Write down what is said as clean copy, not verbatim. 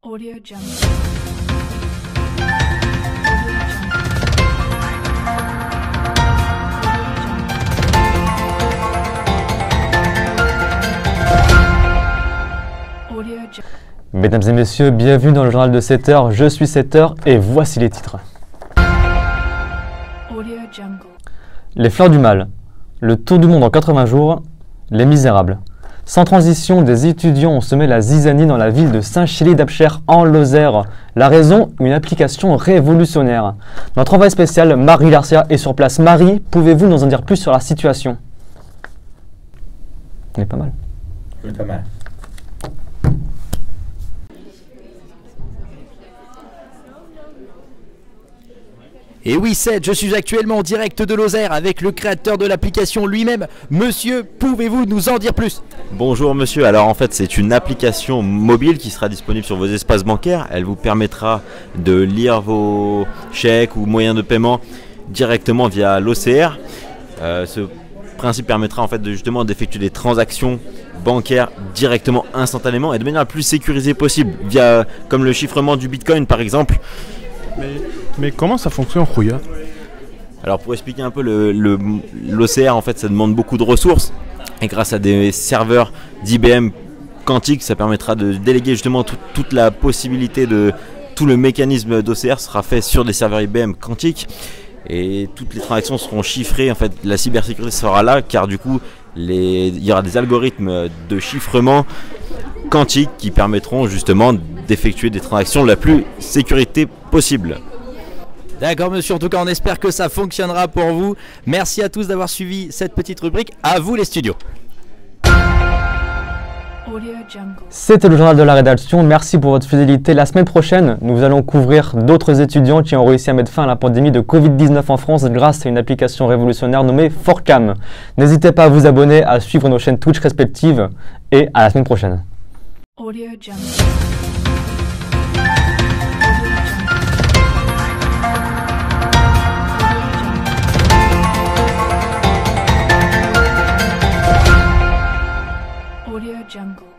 Audio Jump. Mesdames et messieurs, bienvenue dans le journal de 7h. Je suis 7h et voici les titres. Les fleurs du mal, le tour du monde en 80 jours, les misérables. Sans transition, des étudiants ont semé la zizanie dans la ville de Saint-Chély-d'Apcher en Lozère. La raison, une application révolutionnaire. Notre envoyée spéciale, Marie Garcia, est sur place. Marie, pouvez-vous nous en dire plus sur la situation? On est pas mal. On est pas mal. Et oui, Seth, je suis actuellement en direct de Lozère avec le créateur de l'application lui-même. Monsieur, pouvez-vous nous en dire plus? Bonjour monsieur, alors en fait c'est une application mobile qui sera disponible sur vos espaces bancaires. Elle vous permettra de lire vos chèques ou moyens de paiement directement via l'OCR. Ce principe permettra en fait de justement d'effectuer des transactions bancaires directement, instantanément et de manière la plus sécurisée possible, via comme le chiffrement du Bitcoin par exemple. Mais comment ça fonctionne en Rouya? Alors pour expliquer un peu l'OCR, en fait ça demande beaucoup de ressources et grâce à des serveurs d'IBM quantique, ça permettra de déléguer justement toute la possibilité de tout le mécanisme d'OCR sera fait sur des serveurs IBM quantiques et toutes les transactions seront chiffrées. En fait la cybersécurité sera là car du coup il y aura des algorithmes de chiffrement quantiques qui permettront justement d'effectuer des transactions la plus sécurité possible. D'accord monsieur, en tout cas on espère que ça fonctionnera pour vous. Merci à tous d'avoir suivi cette petite rubrique. À vous les studios. C'était le journal de la rédaction, merci pour votre fidélité. La semaine prochaine, nous allons couvrir d'autres étudiants qui ont réussi à mettre fin à la pandémie de Covid-19 en France grâce à une application révolutionnaire nommée 4Cam. N'hésitez pas à vous abonner, à suivre nos chaînes Twitch respectives et à la semaine prochaine. Jungle.